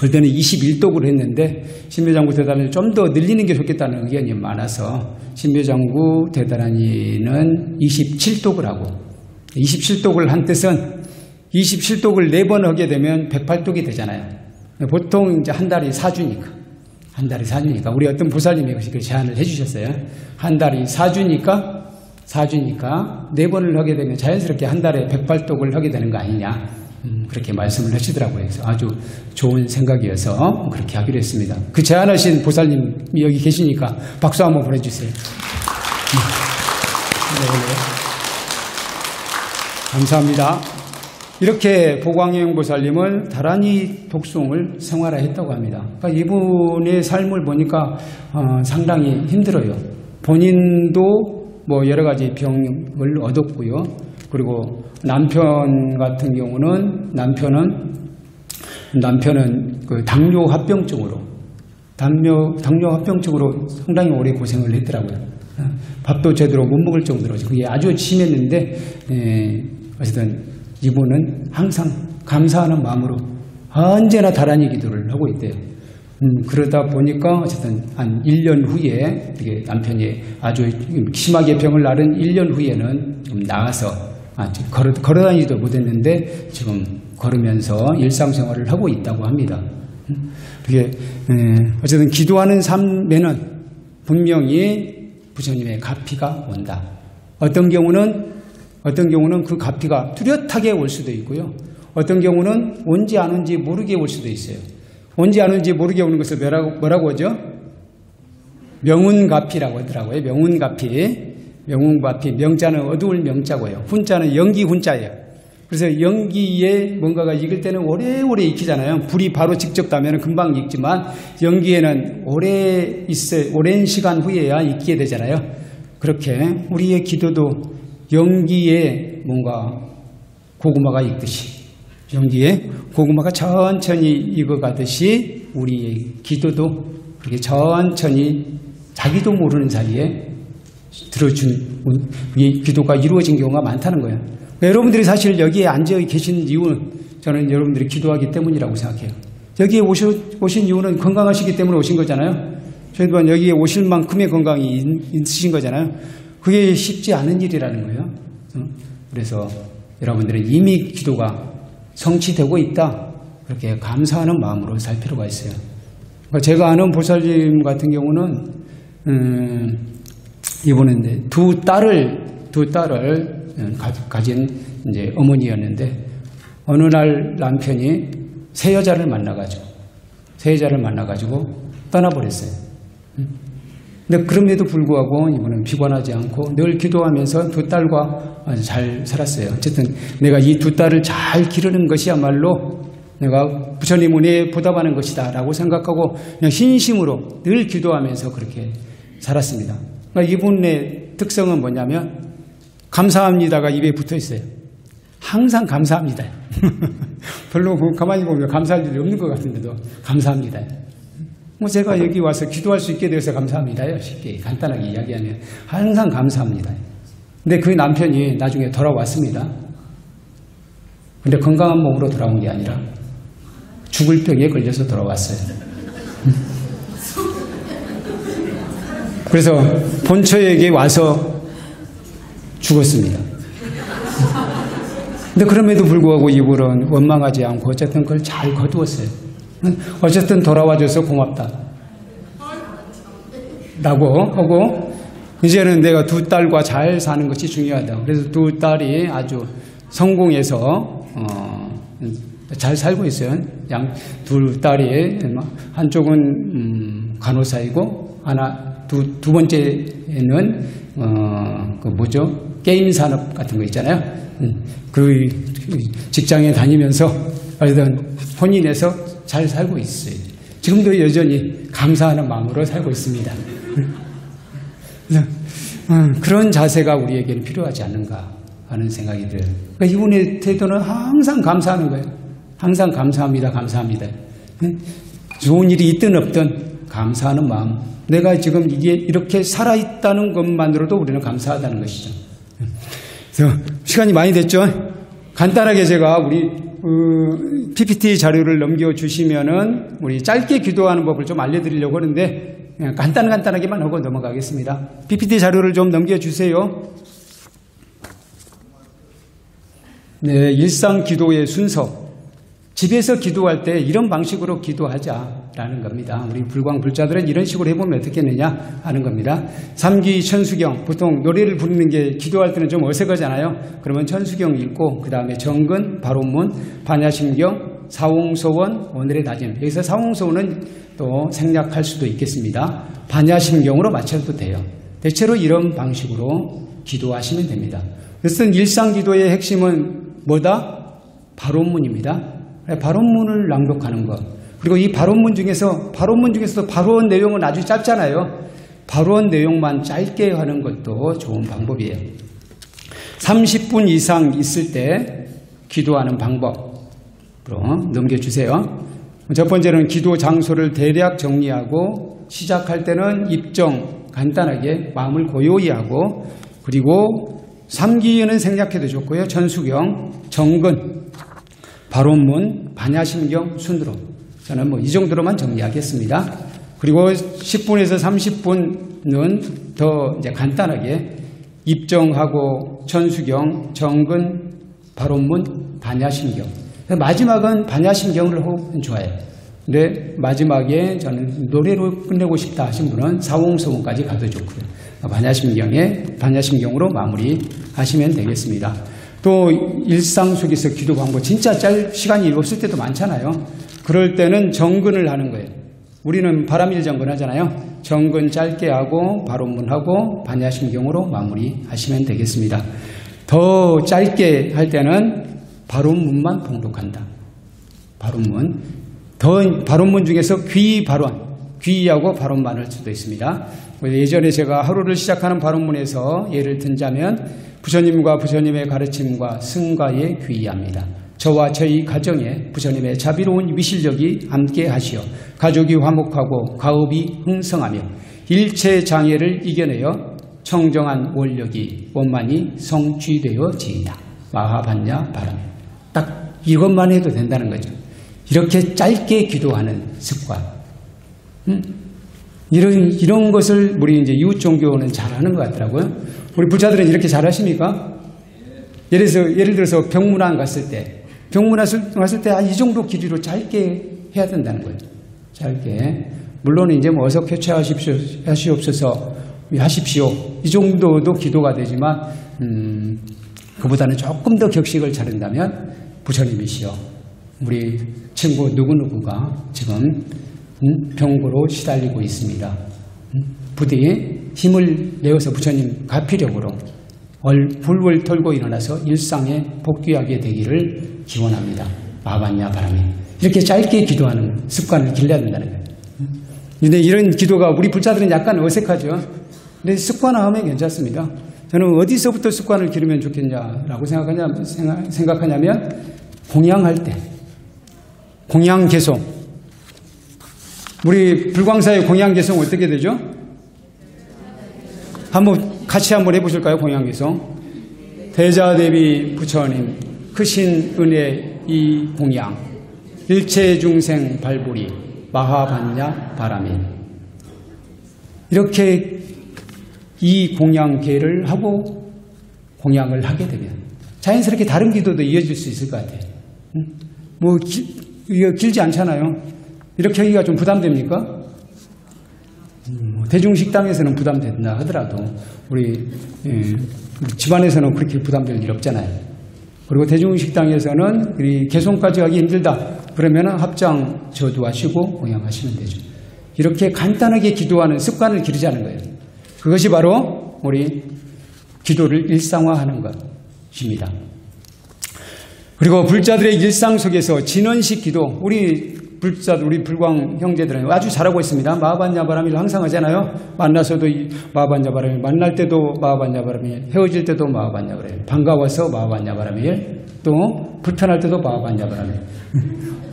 그때는 21독으로 했는데 신묘장구대다라니를 좀 더 늘리는 게 좋겠다는 의견이 많아서 신묘장구대다라니는 27독을 하고 27독을 한 뜻은 27독을 4번 하게 되면 108독이 되잖아요. 보통 이제 한 달이 4주니까. 한 달이 4주니까. 우리 어떤 보살님이 그 제안을 해주셨어요. 한 달이 4주니까 4번을 하게 되면 자연스럽게 한 달에 108독을 하게 되는 거 아니냐. 그렇게 말씀을 하시더라고요. 그래서 아주 좋은 생각이어서 그렇게 하기로 했습니다. 그 제안하신 보살님이 여기 계시니까 박수 한번 보내주세요. 네. 감사합니다. 이렇게 보광영 보살님은 다라니 독송을 생활화했다고 합니다. 그러니까 이분의 삶을 보니까 상당히 힘들어요. 본인도 뭐 여러 가지 병을 얻었고요. 그리고 남편 같은 경우는 남편은 그 당뇨 합병증으로 상당히 오래 고생을 했더라고요. 밥도 제대로 못 먹을 정도로 그게 아주 심했는데 어쨌든 이분은 항상 감사하는 마음으로 언제나 다라니 기도를 하고 있대요. 그러다 보니까 어쨌든 한 1년 후에 되게 남편이 아주 심하게 병을 앓은 1년 후에는 좀 나가서 걸어다니지도 못했는데 지금 걸으면서 일상생활을 하고 있다고 합니다. 그게 어쨌든 기도하는 삶에는 분명히 부처님의 가피가 온다. 어떤 경우는 그 가피가 뚜렷하게 올 수도 있고요. 어떤 경우는 온지 안 온지 모르게 올 수도 있어요. 온지 안 온지 모르게 오는 것을 뭐라고 하죠? 명운가피라고 하더라고요. 명운가피, 명자는 어두울 명자고요. 훈자는 연기 훈자예요. 그래서 연기에 뭔가가 익을 때는 오래오래 익히잖아요. 불이 바로 직접 닿으면 금방 익지만 연기에는 오랜 시간 후에야 익게 되잖아요. 그렇게 우리의 기도도 연기에 뭔가 고구마가 익듯이 연기에 고구마가 천천히 익어가듯이 우리의 기도도 그렇게 천천히 자기도 모르는 사이에 들어준 이 기도가 이루어진 경우가 많다는 거예요. 그러니까 여러분들이 사실 여기에 앉아 계신 이유는 저는 여러분들이 기도하기 때문이라고 생각해요. 여기에 오신 이유는 건강하시기 때문에 오신 거잖아요. 저희 또한 여기에 오실 만큼의 건강이 있으신 거잖아요. 그게 쉽지 않은 일이라는 거예요. 그래서 여러분들은 이미 기도가 성취되고 있다. 그렇게 감사하는 마음으로 살 필요가 있어요. 그러니까 제가 아는 보살님 같은 경우는 이분은 이제 두 딸을 가진 이제 어머니였는데 어느 날 남편이 새 여자를 만나가지고 떠나버렸어요. 근데 그럼에도 불구하고 이분은 비관하지 않고 늘 기도하면서 두 딸과 잘 살았어요. 어쨌든 내가 이 두 딸을 잘 기르는 것이야말로 내가 부처님 은혜에 보답하는 것이다라고 생각하고 그냥 신심으로 늘 기도하면서 그렇게 살았습니다. 그러니까 이분의 특성은 뭐냐면 감사합니다가 입에 붙어 있어요. 항상 감사합니다. 별로 가만히 보면 감사할 일이 없는 것 같은데도 감사합니다. 뭐 제가 여기 와서 기도할 수 있게 되어서 감사합니다요. 쉽게 간단하게 이야기하면 항상 감사합니다. 근데 그 남편이 나중에 돌아왔습니다. 근데 건강한 몸으로 돌아온 게 아니라 죽을 병에 걸려서 돌아왔어요. 그래서 본처에게 와서 죽었습니다. 근데 그럼에도 불구하고 이분은 원망하지 않고 어쨌든 그걸 잘 거두었어요. 어쨌든 돌아와줘서 고맙다. 라고 하고 이제는 내가 두 딸과 잘 사는 것이 중요하다. 그래서 두 딸이 아주 성공해서 잘 살고 있어요. 두 딸이 한쪽은 간호사이고 하나 두 번째는 그 뭐죠? 게임 산업 같은 거 있잖아요. 그 직장에 다니면서 어쨌든 혼인해서 잘 살고 있어요. 지금도 여전히 감사하는 마음으로 살고 있습니다. 그런 자세가 우리에게는 필요하지 않는가 하는 생각이 들어요. 그러니까 이분의 태도는 항상 감사하는 거예요. 항상 감사합니다. 감사합니다. 좋은 일이 있든 없든 감사하는 마음. 내가 지금 이게 이렇게 살아있다는 것만으로도 우리는 감사하다는 것이죠. 그래서 시간이 많이 됐죠. 간단하게 제가 우리 PPT 자료를 넘겨주시면은 우리 짧게 기도하는 법을 좀 알려드리려고 하는데 그냥 간단하게만 하고 넘어가겠습니다. PPT 자료를 좀 넘겨주세요. 네, 일상 기도의 순서. 집에서 기도할 때 이런 방식으로 기도하자라는 겁니다. 우리 불광 불자들은 이런 식으로 해보면 어떻게 되느냐 하는 겁니다. 삼기 천수경, 보통 노래를 부르는 게 기도할 때는 좀 어색하잖아요. 그러면 천수경 읽고 그 다음에 정근, 발온문, 반야심경, 사홍소원, 오늘의 다짐. 여기서 사홍소원은 또 생략할 수도 있겠습니다. 반야심경으로 맞춰도 돼요. 대체로 이런 방식으로 기도하시면 됩니다. 그래서 일상기도의 핵심은 뭐다? 발언문입니다. 발언문을 낭독하는 것. 그리고 이 발언문 중에서도 발언 내용은 아주 짧잖아요. 발언 내용만 짧게 하는 것도 좋은 방법이에요. 30분 이상 있을 때 기도하는 방법으로 넘겨주세요. 첫 번째는 기도 장소를 대략 정리하고, 시작할 때는 입정 간단하게 마음을 고요히 하고, 그리고 삼기는 생략해도 좋고요. 천수경, 정근, 발온문, 반야심경 순으로 저는 뭐 이 정도로만 정리하겠습니다. 그리고 10분에서 30분은 더 이제 간단하게 입정하고 천수경, 정근, 발온문, 반야심경. 마지막은 반야심경을 하면 좋아요. 근데 마지막에 저는 노래로 끝내고 싶다 하신 분은 사홍소원까지 가도 좋고요. 반야심경으로 마무리 하시면 되겠습니다. 또 일상 속에서 기도 방법, 진짜 시간이 없을 때도 많잖아요. 그럴 때는 정근을 하는 거예요. 우리는 바라밀 정근 하잖아요. 정근 짧게 하고 발온문하고 반야심경으로 마무리 하시면 되겠습니다. 더 짧게 할 때는 발언문만 봉독한다. 발언문. 더 발언문 중에서 귀하고 발언만 할 수도 있습니다. 예전에 제가 하루를 시작하는 발언문에서 예를 든다면 부처님과 부처님의 가르침과 승가에 귀의합니다. 저와 저희 가정에 부처님의 자비로운 위실력이 함께 하시어 가족이 화목하고 가업이 흥성하며 일체 장애를 이겨내어 청정한 원력이 원만히 성취되어지이다. 마하반야바라밀. 딱 이것만 해도 된다는 거죠. 이렇게 짧게 기도하는 습관. 이런 것을 우리 이제 이웃 종교는 잘하는 것 같더라고요. 우리 불자들은 이렇게 잘하십니까? 예를 들어서 병문안 갔을 때, 이 정도 길이로 짧게 해야 된다는 거예요. 짧게. 물론 이제 뭐 어서 쾌차하시옵소서. 이 정도도 기도가 되지만, 그보다는 조금 더 격식을 차린다면 부처님이시여 우리 친구 누구누구가 지금 병고로 시달리고 있습니다. 부디 힘을 내어서 부처님 가피력으로 불을 털고 일어나서 일상에 복귀하게 되기를 기원합니다. 마하반야바라밀. 이렇게 짧게 기도하는 습관을 길러야 된다는 거예요. 근데 이런 기도가 우리 불자들은 약간 어색하죠. 근데 습관화하면 괜찮습니다. 저는 어디서부터 습관을 기르면 좋겠냐라고 생각하냐면 공양할 때, 공양개송. 우리 불광사의 공양개송 어떻게 되죠? 같이 한번 해보실까요? 공양개송. 대자대비 부처님 크신 은혜 이 공양 일체 중생 발보리 마하반야바라밀. 이렇게 이 공양계를 하고 공양을 하게 되면 자연스럽게 다른 기도도 이어질 수 있을 것 같아요. 뭐 이거 길지 않잖아요. 이렇게 하기가 좀 부담됩니까? 대중식당에서는 부담된다 하더라도 우리 집안에서는 그렇게 부담될 일 없잖아요. 그리고 대중식당에서는 우리 개송까지 하기 힘들다 그러면 합장 저도하시고 공양하시면 되죠. 이렇게 간단하게 기도하는 습관을 기르자는 거예요. 그것이 바로 우리 기도를 일상화하는 것입니다. 그리고 불자들의 일상 속에서 진언식 기도, 우리 불광 형제들은 아주 잘하고 있습니다. 마하반야바라밀 항상 하잖아요. 만나서도 마하반야바라밀, 만날 때도 마하반야바라밀, 헤어질 때도 마하반야바라밀, 반가워서 마하반야바라밀, 또 불편할 때도 마하반야바라밀,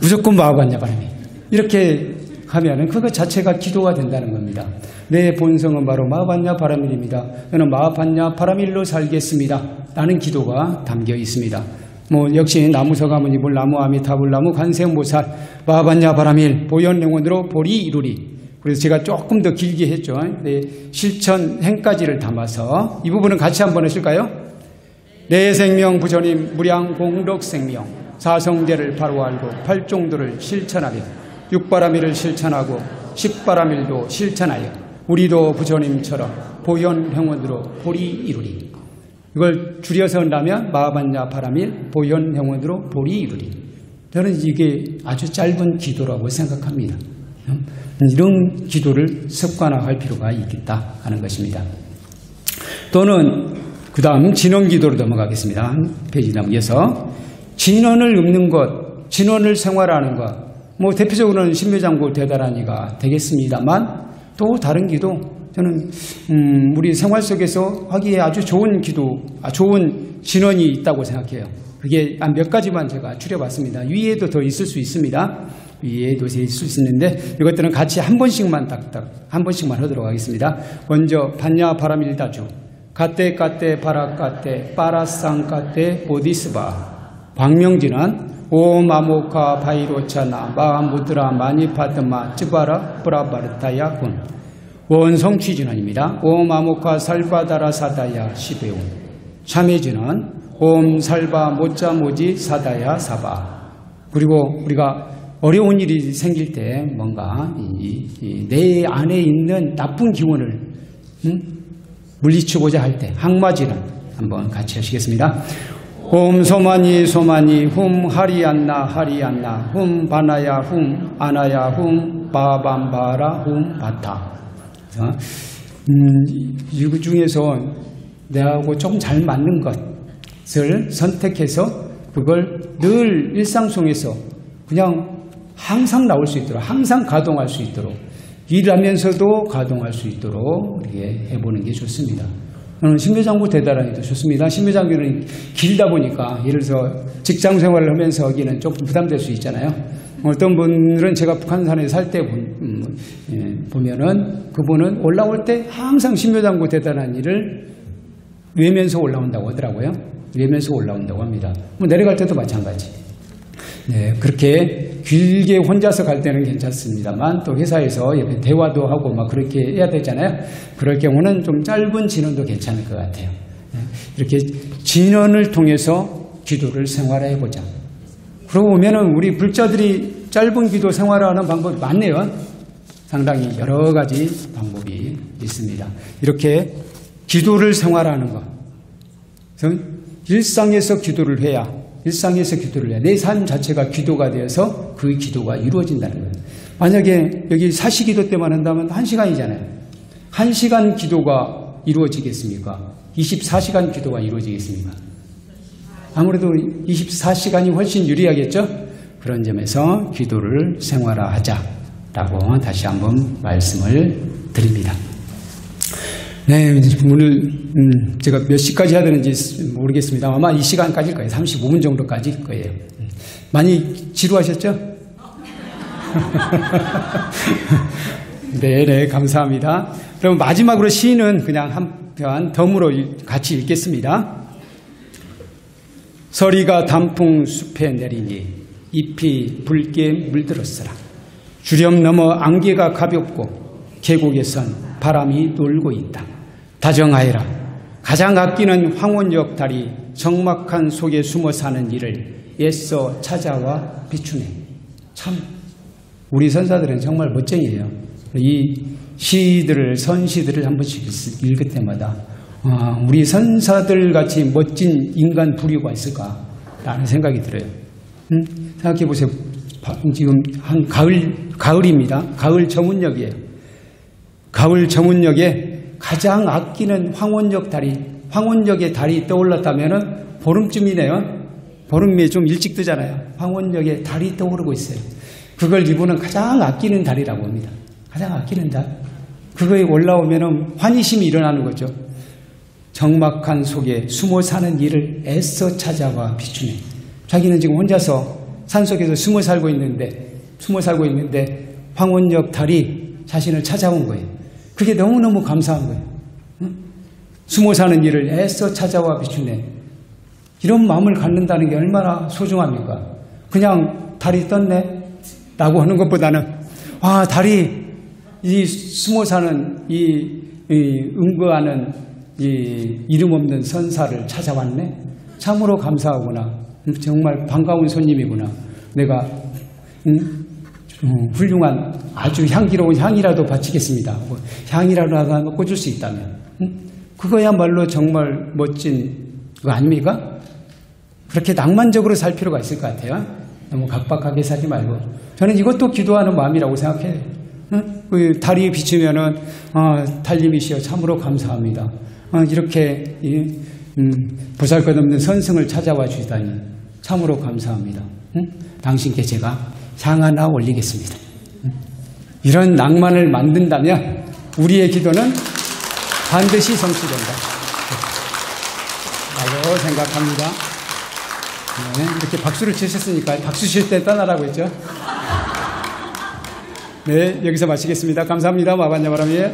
무조건 마하반야바라밀 이렇게 하면은 그거 자체가 기도가 된다는 겁니다. 내 본성은 바로 마하반야바라밀입니다. 저는 마하반야바라밀로 살겠습니다. 라는 기도가 담겨 있습니다. 뭐 역시 나무서가모니불 나무 아미타불나무 관세음보살 마하반야바라밀 보현영혼으로 보리 이루리. 그래서 제가 조금 더 길게 했죠. 네, 실천 행까지를 담아서 이 부분은 같이 한번 하실까요? 내 생명 부처님 무량 공덕 생명 사성제를 바로 알고 팔종도를 실천하며 육바라밀을 실천하고 십바라밀도 실천하여 우리도 부처님처럼 보현행원으로 보리 이루리. 이걸 줄여서 한다면 마하반야바라밀 보현행원으로 보리 이루리. 저는 이게 아주 짧은 기도라고 생각합니다. 이런 기도를 습관화할 필요가 있겠다 하는 것입니다. 또는 그 다음 진언기도로 넘어가겠습니다. 페이지 넘겨서 진언을 읊는 것, 진언을 생활하는 것, 뭐 대표적으로는 신묘장구대다라니가 되겠습니다만 또 다른 기도, 저는 우리 생활 속에서 하기에 아주 좋은 기도, 좋은 진언이 있다고 생각해요. 그게 한 몇 가지만 제가 추려봤습니다. 위에도 더 있을 수 있습니다. 위에도 있을 수 있는데 이것들은 같이 한 번씩만 딱딱 한 번씩만 하도록 하겠습니다. 먼저 반야바라밀다주 가떼가떼 바라가떼 빠라상가떼 보디스바 광명진언 오마모카 바이로차나 마무드라 마니파드마 쯔바라 브라바르타야군 원성취진언입니다. 오마모카 살바다라 사다야 시베온 참회진언 옴살바 모짜모지 사다야 사바. 그리고 우리가 어려운 일이 생길 때 뭔가 내 안에 있는 나쁜 기운을 물리치고자 할 때 항마진언 한번 같이 하시겠습니다. 홈 소마니 소마니 홈 하리안나 하리안나 홈 바나야 홈 아나야 홈 바밤바라 홈 바타. 이거 중에서 내하고 조금 잘 맞는 것을 선택해서 그걸 늘 일상 속에서 그냥 항상 나올 수 있도록, 항상 가동할 수 있도록, 일하면서도 가동할 수 있도록 이렇게 해보는 게 좋습니다. 신묘장구 대다라니도 좋습니다. 신묘장구는 길다 보니까 예를 들어서 직장 생활을 하면서 하기는 조금 부담될 수 있잖아요. 어떤 분들은 제가 북한산에 살 때 보면은 그분은 올라올 때 항상 신묘장구 대다라니를 외면서 올라온다고 하더라고요. 외면서 올라온다고 합니다. 내려갈 때도 마찬가지. 네, 그렇게 길게 혼자서 갈 때는 괜찮습니다만 또 회사에서 옆에 대화도 하고 막 그렇게 해야 되잖아요. 그럴 경우는 좀 짧은 진언도 괜찮을 것 같아요. 이렇게 진언을 통해서 기도를 생활해 보자. 그러고 보면은 우리 불자들이 짧은 기도 생활하는 방법이 많네요. 상당히 여러 가지 방법이 있습니다. 이렇게 기도를 생활하는 것. 일상에서 기도를 해야 일상에서 기도를 해. 내 삶 자체가 기도가 되어서 그 기도가 이루어진다는 거예요. 만약에 여기 사시기도 때만 한다면 1시간이잖아요. 1시간 기도가 이루어지겠습니까? 24시간 기도가 이루어지겠습니까? 아무래도 24시간이 훨씬 유리하겠죠? 그런 점에서 기도를 생활화하자라고 다시 한번 말씀을 드립니다. 네, 오늘 제가 몇 시까지 해야 되는지 모르겠습니다. 아마 이 시간까지일 거예요. 35분 정도까지일 거예요. 많이 지루하셨죠? 네, 감사합니다. 그럼 마지막으로 시는 그냥 한편 덤으로 같이 읽겠습니다. 서리가 단풍 숲에 내리니 잎이 붉게 물들었으라. 주렴 넘어 안개가 가볍고 계곡에선 바람이 놀고 있다. 다정하여라. 가장 아끼는 황혼역 달이 적막한 속에 숨어 사는 이를 애써 찾아와 비추네. 참 우리 선사들은 정말 멋쟁이에요. 이 시들을 선시들을 한 번씩 읽을 때마다 우리 선사들 같이 멋진 인간 부류가 있을까라는 생각이 들어요. 생각해 보세요. 지금 한 가을입니다. 가을 정운역이에요. 가을 정운역에 가장 아끼는 황혼역 달이, 황혼역의 달이 떠올랐다면은 보름쯤이네요. 보름에 좀 일찍 뜨잖아요. 황혼역의 달이 떠오르고 있어요. 그걸 이분은 가장 아끼는 달이라고 합니다. 가장 아끼는 달. 그거에 올라오면은 환희심이 일어나는 거죠. 적막한 속에 숨어 사는 이를 애써 찾아와 비추네. 자기는 지금 혼자서 산속에서 숨어 살고 있는데 황혼역 달이 자신을 찾아온 거예요. 그게 너무너무 감사한 거예요. 응? 숨어 사는 일을 애써 찾아와 비추네. 이런 마음을 갖는다는 게 얼마나 소중합니까? 그냥 달이 떴네 라고 하는 것보다는, 아, 달이 이 숨어 사는 이 응거하는 이 이름 없는 선사를 찾아왔네. 참으로 감사하구나. 정말 반가운 손님이구나. 내가 훌륭한 아주 향기로운 향이라도 바치겠습니다. 향이라도 꽂을 수 있다면 그거야말로 정말 멋진 거 아닙니까? 그렇게 낭만적으로 살 필요가 있을 것 같아요. 너무 각박하게 살지 말고. 저는 이것도 기도하는 마음이라고 생각해요. 그 달이 비치면은 달님이시여 참으로 감사합니다. 이렇게 보살 것 없는 선승을 찾아와 주시다니 참으로 감사합니다. 응? 당신께 제가 향 하나 올리겠습니다. 응? 이런 낭만을 만든다면 우리의 기도는 반드시 성취된다. 라고 생각합니다. 네, 이렇게 박수를 치셨으니까 박수 칠 때 떠나라고 했죠. 네, 여기서 마치겠습니다. 감사합니다. 마하반야바라밀.